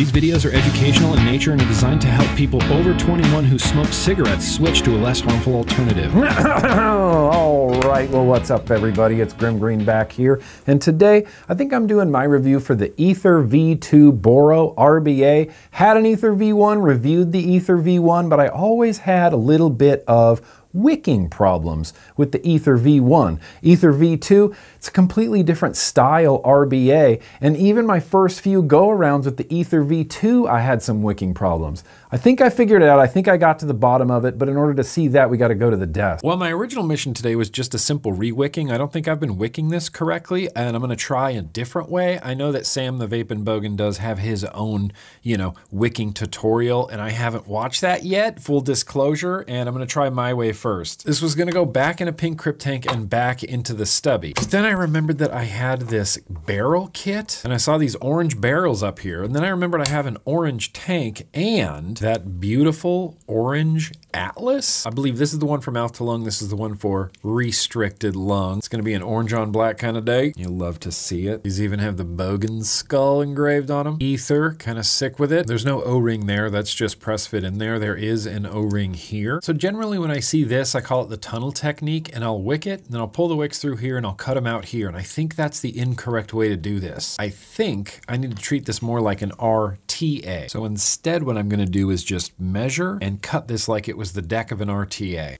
These videos are educational in nature and are designed to help people over 21 who smoke cigarettes switch to a less harmful alternative. All right, well, what's up, everybody? It's Grimm Green back here, and today I think I'm doing my review for the Ether V2 Boro RBA. Had an Ether V1, reviewed the Ether V1, but I always had a little bit of wicking problems with the Ether V1. Ether V2, it's a completely different style RBA, and even my first few go-arounds with the Ether V2, I had some wicking problems. I think I figured it out. I think I got to the bottom of it, but in order to see that, we got to go to the desk. Well, my original mission today was just a simple re-wicking. I don't think I've been wicking this correctly, and I'm going to try a different way. I know that Sam the Vape and Bogan does have his own, you know, wicking tutorial, and I haven't watched that yet, full disclosure, and I'm going to try my way first. This was going to go back in a pink Crypt Tank and back into the stubby. But then I remembered that I had this barrel kit, and I saw these orange barrels up here, and then I remembered I have an orange tank and that beautiful orange Atlas. I believe this is the one for mouth to lung. This is the one for restricted lung. It's going to be an orange on black kind of day. You'll love to see it. These even have the Bogan skull engraved on them. Ether, kind of sick with it. There's no O-ring there. That's just press fit in there. There is an O-ring here. So generally when I see this, I call it the tunnel technique, and I'll wick it, and then I'll pull the wicks through here and I'll cut them out here. And I think that's the incorrect way to do this. I think I need to treat this more like an RTA. So instead what I'm going to do is just measure and cut this like it was the deck of an RTA.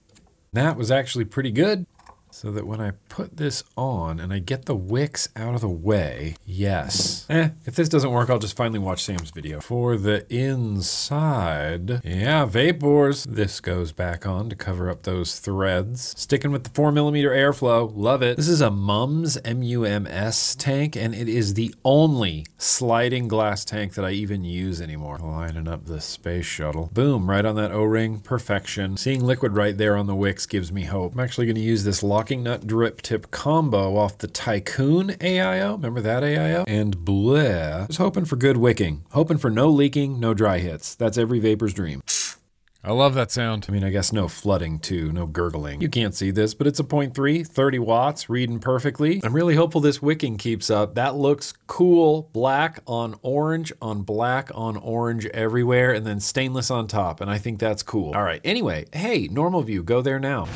That was actually pretty good. So that when I put this on and I get the wicks out of the way, yes. If this doesn't work, I'll just finally watch Sam's video. For the inside, yeah, vapors. This goes back on to cover up those threads. Sticking with the 4mm airflow, love it. This is a MUMS, M-U-M-S tank, and it is the only sliding glass tank that I even use anymore. Lining up the space shuttle. Boom, right on that O-ring, perfection. Seeing liquid right there on the wicks gives me hope. I'm actually gonna use this locking nut drip tip combo off the Tycoon AIO, remember that AIO? And bleh. Just hoping for good wicking. Hoping for no leaking, no dry hits. That's every vapor's dream. I love that sound. I mean, I guess no flooding too, no gurgling. You can't see this, but it's a 0.3, 30 watts, reading perfectly. I'm really hopeful this wicking keeps up. That looks cool, black on black on orange everywhere, and then stainless on top, and I think that's cool. All right, anyway, hey, normal view, go there now.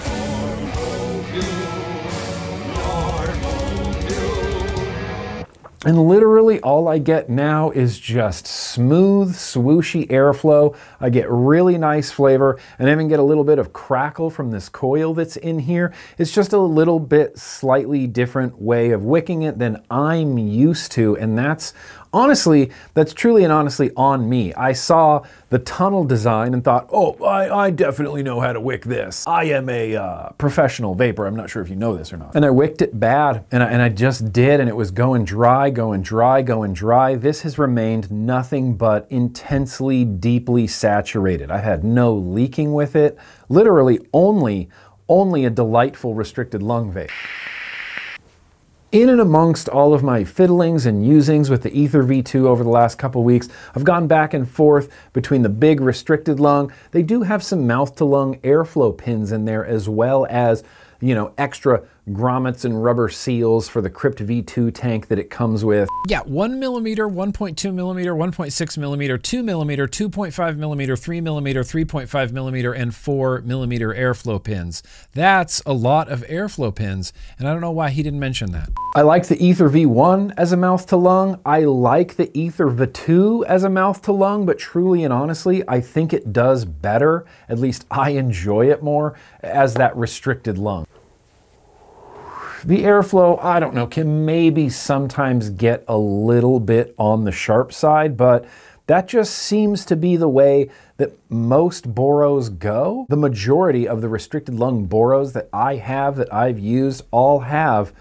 And literally all I get now is just smooth, swooshy airflow. I get really nice flavor, and I even get a little bit of crackle from this coil that's in here. It's just a little bit slightly different way of wicking it than I'm used to, and that's honestly, that's truly and honestly on me. I saw the tunnel design and thought, oh, I definitely know how to wick this. I am a professional vapor. I'm not sure if you know this or not. And I wicked it bad, and I just did, and it was going dry, going dry, going dry. This has remained nothing but intensely, deeply saturated. I've had no leaking with it. Literally only a delightful restricted lung vape. In and amongst all of my fiddlings and usings with the Ether V2 over the last couple weeks, I've gone back and forth between the big restricted lung. They do have some mouth-to-lung airflow pins in there, as well as, you know, extra grommets and rubber seals for the Crypt V2 tank that it comes with. Yeah, 1mm, 1.2mm, 1.6mm, 2mm, 2.5mm, 3mm, 3.5mm, and 4mm airflow pins. That's a lot of airflow pins, and I don't know why he didn't mention that. I like the Ether V1 as a mouth to lung. I like the Ether V2 as a mouth to lung, but truly and honestly, I think it does better. At least I enjoy it more as that restricted lung. The airflow, I don't know, can maybe sometimes get a little bit on the sharp side, but that just seems to be the way that most Boros go. The majority of the restricted lung Boros that I have, that I've used, all have,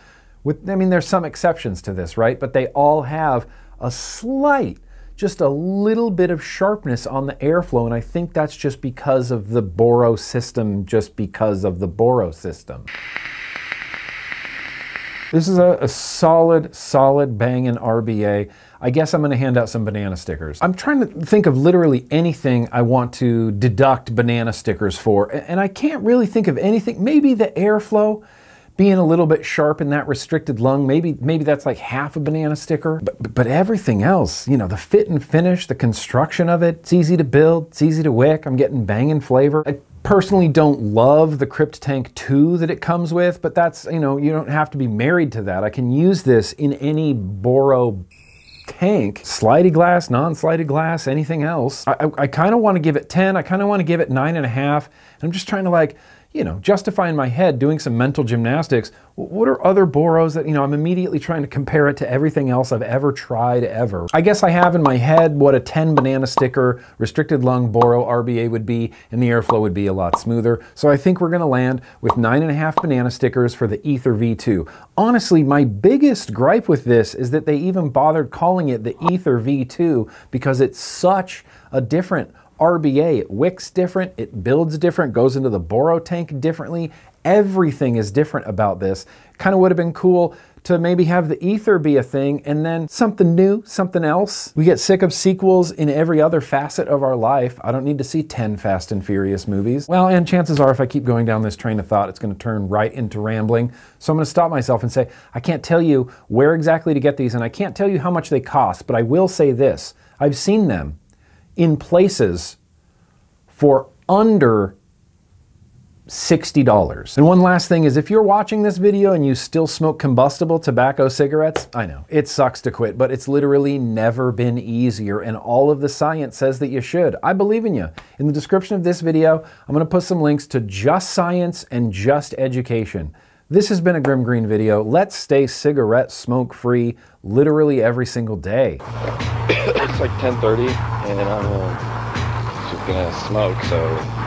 with, I mean, there's some exceptions to this, right? But they all have a slight, just a little bit of sharpness on the airflow, and I think that's just because of the Boro system, just because of the Boro system. This is a solid, solid banging RBA. I guess I'm gonna hand out some banana stickers. I'm trying to think of literally anything I want to deduct banana stickers for, and I can't really think of anything. Maybe the airflow. being a little bit sharp in that restricted lung, maybe that's like half a banana sticker, but everything else, you know, the fit and finish, the construction of it, it's easy to build, it's easy to wick, I'm getting banging flavor. I personally don't love the Crypt Tank 2 that it comes with, but that's, you know, you don't have to be married to that. I can use this in any Boro tank, slidey glass, non-slidey glass, anything else. I kind of want to give it 10, I kind of want to give it 9.5, and I'm just trying to, like, you know, justify in my head, doing some mental gymnastics, what are other Boros that, you know, I'm immediately trying to compare it to everything else I've ever tried ever. I guess I have in my head what a 10 banana sticker restricted lung Boro RBA would be, and the airflow would be a lot smoother. So I think we're gonna land with 9.5 banana stickers for the Ether V2. Honestly, my biggest gripe with this is that they even bothered calling it the Ether V2 because it's such a different RBA, it wicks different, it builds different, goes into the Boro tank differently. Everything is different about this. Kind of would have been cool to maybe have the Ether be a thing and then something new, something else. We get sick of sequels in every other facet of our life. I don't need to see 10 Fast and Furious movies. Well, and chances are if I keep going down this train of thought, it's gonna turn right into rambling. So I'm gonna stop myself and say, I can't tell you where exactly to get these and I can't tell you how much they cost, but I will say this, I've seen them in places for under $60. And one last thing is if you're watching this video and you still smoke combustible tobacco cigarettes, I know, it sucks to quit, but it's literally never been easier and all of the science says that you should. I believe in you. In the description of this video, I'm gonna put some links to Just Science and Just Education. This has been a Grimm Green video. Let's stay cigarette smoke free literally every single day. It's like 10:30 and I'm just gonna smoke, so